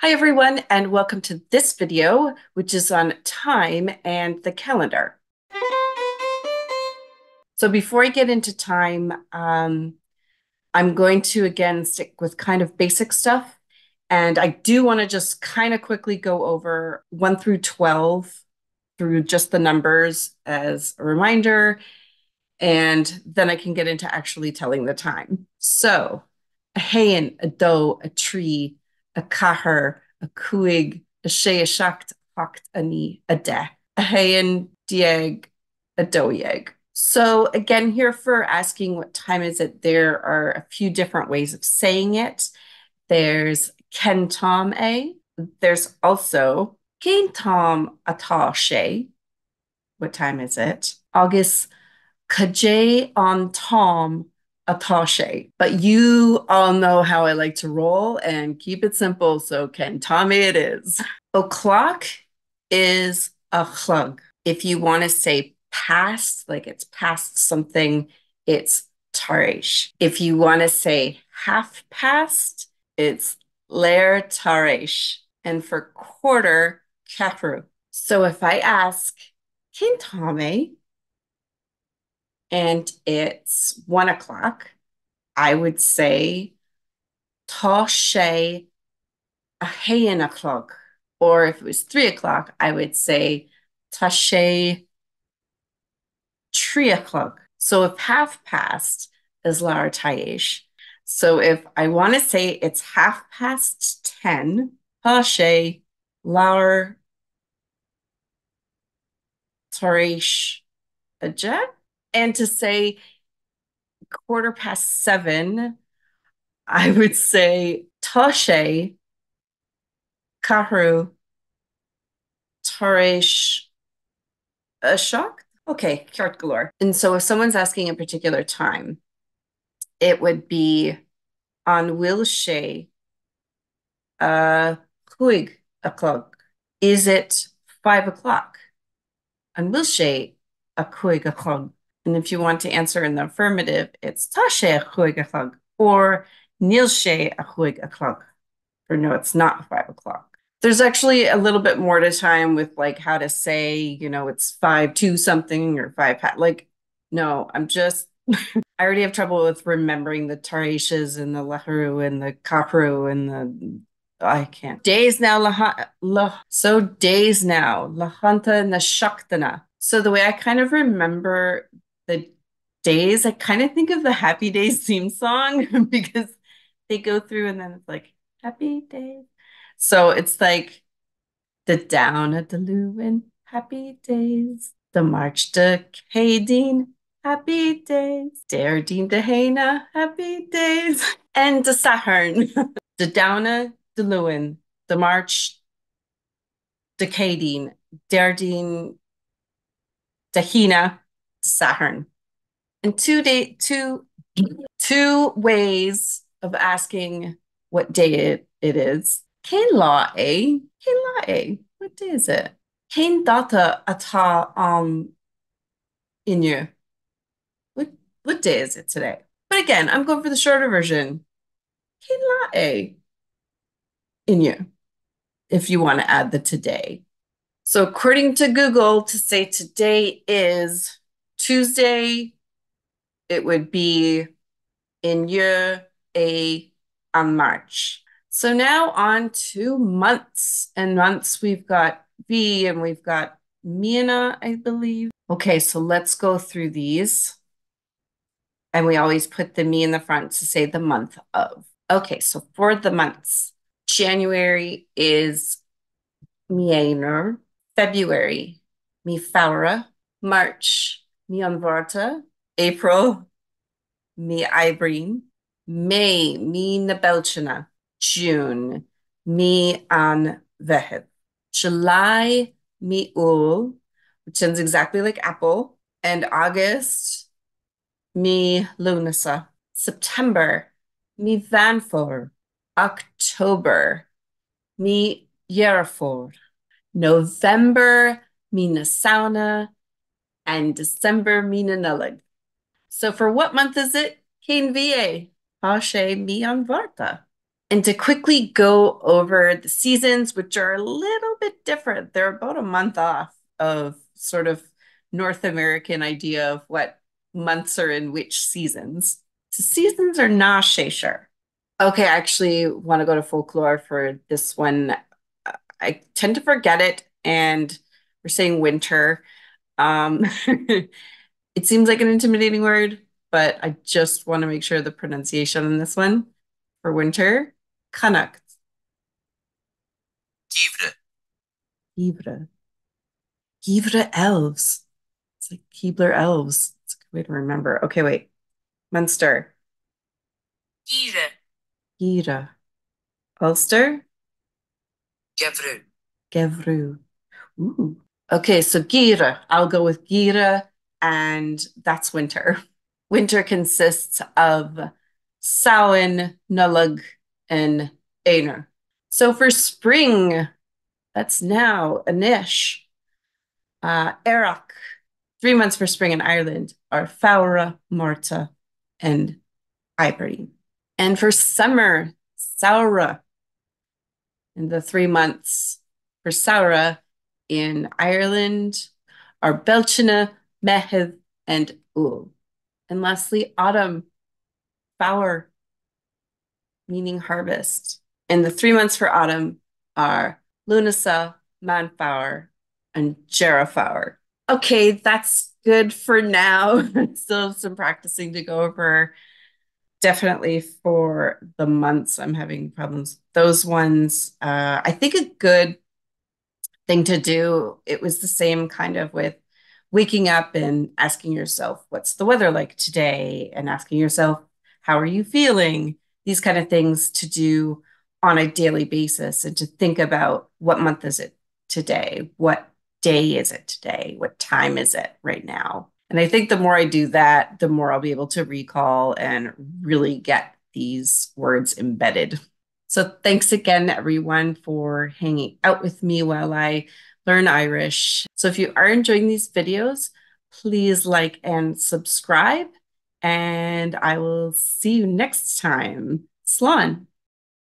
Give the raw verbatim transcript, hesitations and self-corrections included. Hi everyone, and welcome to this video, which is on time and the calendar. So before I get into time, um, I'm going to again stick with kind of basic stuff. And I do want to just kind of quickly go over one through twelve through just the numbers as a reminder. And then I can get into actually telling the time. So a hayin, a doe, a tree, a kahar, a kuig, a shei, a shakt, hakt, ani, a deh, a hayin, dieg, a doeg. So again, here for asking what time is it, there are a few different ways of saying it. There's ken tom a. There's also ken tom ata shei. What time is it? August kajay on tom Atashe, but you all know how I like to roll and keep it simple, so Ken Tommy it is. O'clock is a chlug. If you want to say past, like it's past something, it's taresh. If you want to say half past, it's ler taresh. And for quarter, kafru. So if I ask Ken Tommy, and it's one o'clock, I would say Toshe Ahayan o'clock. Or if it was three o'clock, I would say Toshe Tri o'clock. So if half past is Lar Tayesh. So if I want to say it's half past ten, Toshe Lar Taresh Ajah. And to say quarter past seven, I would say Toshe Kahru Taresh Ashok. Okay, Kyart Galore. And so if someone's asking a particular time, it would be on Wilshe uh Kuig o'clock. Is it five o'clock? On Wilshe a Kuig o'clock. And if you want to answer in the affirmative, it's Tashe a chuig achlag or Nilshe a chuig achlag. Or no, it's not five o'clock. There's actually a little bit more to time with like how to say, you know, it's five two something or five pat. Like, no, I'm just, I already have trouble with remembering the Tareshes and the Leharu and the Kapru and the, I can't. Days now, laha, lah, so days now, Lahanta Nashaktana. So the way I kind of remember the days, I kind of think of the Happy Days theme song because they go through and then it's like, happy days. So it's like the down at the Lewin, happy days. The march to Kadeen, happy days. Derdeen to Haina, happy days. And the Sahern, the down at the Lewin, the march to Kadeen, Derdeen Tahina, Sahern. And two day two two ways of asking what day it, it is. Kain la a, kain la a. What day is it? Kain data ata um inu. What what day is it today? But again, I'm going for the shorter version. Kain la a inu. If you want to add the today. So according to Google, to say today is Tuesday, it would be in year A on March. So now on to months. And months, we've got B and we've got Miana, I believe. Okay, so let's go through these. And we always put the me in the front to say the month of. Okay, so for the months, January is Mianer. February, mi faura. March, mi onvarta. April, mi ibreen. May, mi nebelchina. June, mi an vehed. July, mi ul, which sounds exactly like apple. And August, mi lunasa. September, mi vanfor. October, mi yerafor. November, Mina Sauna, and December, Mina Nullig. So for what month is it? Kain V A. Hashe Mian Varta. and to quickly go over the seasons, which are a little bit different. They're about a month off of sort of North American idea of what months are in which seasons. So seasons are not Sheshir. Okay, I actually want to go to folklore for this one. I tend to forget it, and we're saying winter. Um, it seems like an intimidating word, but I just want to make sure the pronunciation on this one for winter. Kanak. Givre. Givre. Givre elves. It's like Keebler elves. It's a good way to remember. Okay, wait. Munster. Gire. Gire. Ulster. Gevru. Gevru. Ooh. Okay, so Gire. I'll go with Gire, and that's winter. Winter consists of Samhain, Nullag, and Einar. So for spring, that's now Anish, uh, Éireann. Three months for spring in Ireland are Fára, Marta, and Ibreen. And for summer, Samhain. And the three months for Samhain in Ireland are Belchina, Mehith, and Uil. And lastly, autumn, Fáir, meaning harvest. And the three months for autumn are Lunasa, Manfáir, and Jarafáir. Okay, that's good for now. Still have some practicing to go over. Definitely for the months, I'm having problems. Those ones, uh, I think a good thing to do, it was the same kind of with waking up and asking yourself, what's the weather like today? And asking yourself, how are you feeling? These kind of things to do on a daily basis and to think about what month is it today? What day is it today? What time is it right now? And I think the more I do that, the more I'll be able to recall and really get these words embedded. So thanks again, everyone, for hanging out with me while I learn Irish. So if you are enjoying these videos, please like and subscribe. And I will see you next time. Slán.